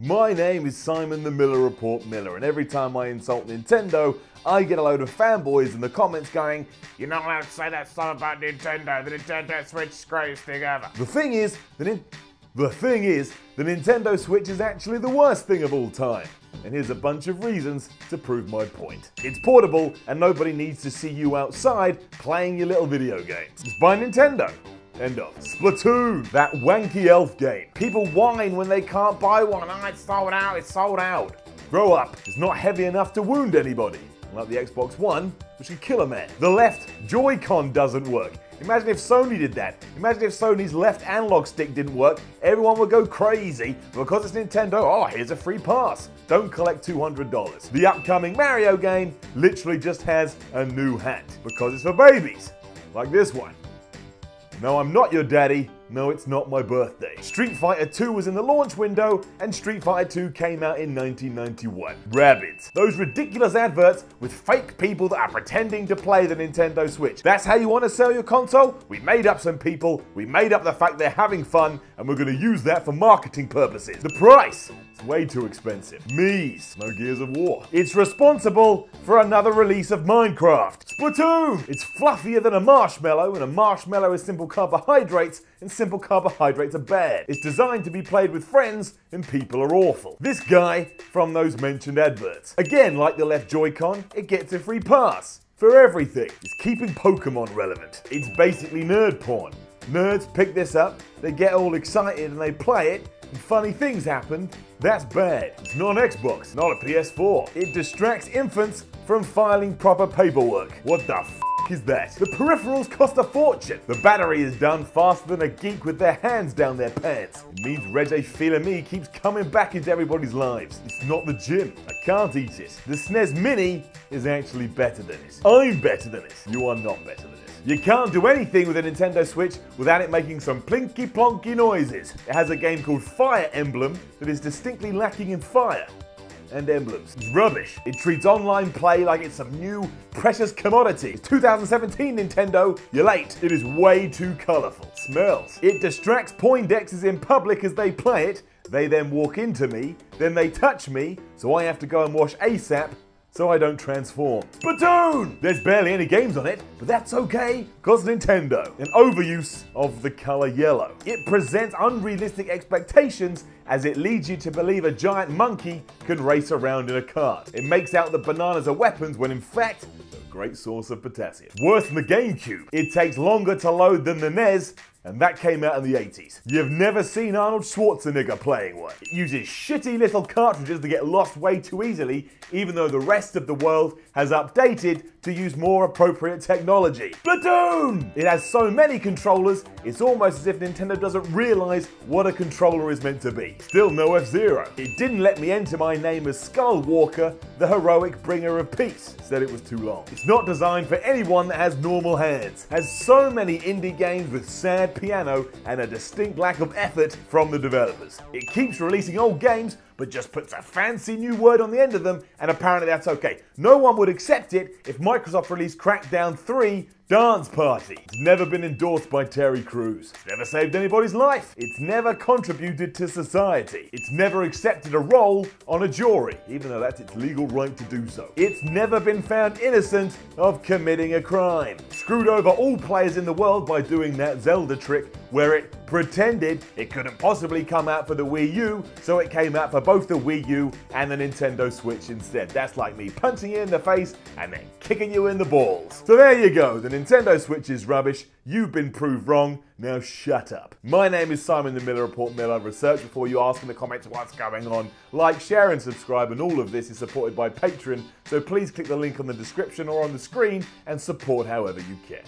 My name is Simon the Miller Report Miller, and every time I insult Nintendo, I get a load of fanboys in the comments going, "You're not allowed to say that stuff about Nintendo, the Nintendo Switch is the greatest thing ever." The thing is, the Nintendo Switch is actually the worst thing of all time. And here's a bunch of reasons to prove my point. It's portable, and nobody needs to see you outside playing your little video games. It's by Nintendo. End of. Splatoon, that wanky elf game. People whine when they can't buy one. "Oh, it's sold out, it's sold out." Grow up. It's not heavy enough to wound anybody, like the Xbox One, which could kill a man. The left Joy-Con doesn't work. Imagine if Sony did that. Imagine if Sony's left analog stick didn't work. Everyone would go crazy. Because it's Nintendo, oh, here's a free pass. Don't collect $200. The upcoming Mario game literally just has a new hat, because it's for babies, like this one. No, I'm not your daddy. No, it's not my birthday. Street Fighter II was in the launch window, and Street Fighter II came out in 1991. Rabbids. Those ridiculous adverts with fake people that are pretending to play the Nintendo Switch. That's how you want to sell your console? We made up some people, we made up the fact they're having fun, and we're going to use that for marketing purposes. The price. It's way too expensive. Mies. No Gears of War. It's responsible for another release of Minecraft. Splatoon. It's fluffier than a marshmallow, and a marshmallow is simple carbohydrates, and simple carbohydrates are bad. It's designed to be played with friends, and people are awful. This guy from those mentioned adverts. Again, like the left Joy-Con, it gets a free pass for everything. It's keeping Pokemon relevant. It's basically nerd porn. Nerds pick this up, they get all excited and they play it, and funny things happen. That's bad. It's not an Xbox, not a PS4. It distracts infants from filing proper paperwork. What the f***? Is that? The peripherals cost a fortune. The battery is done faster than a geek with their hands down their pants. It means Reggie Fils-Aimé keeps coming back into everybody's lives. It's not the gym. I can't eat it. The SNES Mini is actually better than it. I'm better than it. You are not better than it. You can't do anything with a Nintendo Switch without it making some plinky plonky noises. It has a game called Fire Emblem that is distinctly lacking in fire and emblems. It's rubbish. It treats online play like it's some new precious commodity. It's 2017, Nintendo, you're late. It is way too colourful. Smells. It distracts Poindexes in public as they play it. They then walk into me, then they touch me, so I have to go and wash ASAP so I don't transform. Splatoon! There's barely any games on it, but that's okay, cause Nintendo. An overuse of the colour yellow. It presents unrealistic expectations as it leads you to believe a giant monkey can race around in a cart. It makes out that bananas are weapons when in fact, they're a great source of potassium. Worse than the GameCube. It takes longer to load than the NES, and that came out in the 80s. You've never seen Arnold Schwarzenegger playing one. It uses shitty little cartridges that get lost way too easily, even though the rest of the world has updated to use more appropriate technology. Splatoon! It has so many controllers, it's almost as if Nintendo doesn't realise what a controller is meant to be. Still no F-Zero. It didn't let me enter my name as Skullwalker, the heroic bringer of peace. Said it was too long. It's not designed for anyone that has normal hands. Has so many indie games with sad piano and a distinct lack of effort from the developers. It keeps releasing old games, but just puts a fancy new word on the end of them, and apparently that's okay. No one would accept it if Microsoft released Crackdown 3 Dance Party. It's never been endorsed by Terry Crews. It's never saved anybody's life. It's never contributed to society. It's never accepted a role on a jury, even though that's its legal right to do so. It's never been found innocent of committing a crime. Screwed over all players in the world by doing that Zelda trick where it pretended it couldn't possibly come out for the Wii U, so it came out for both the Wii U and the Nintendo Switch instead. That's like me punching you in the face and then kicking you in the balls. So there you go, the Nintendo Switch is rubbish, you've been proved wrong, now shut up. My name is Simon the Miller Report Miller. Research before you ask in the comments what's going on. Like, share and subscribe, and all of this is supported by Patreon, so please click the link on the description or on the screen and support however you can.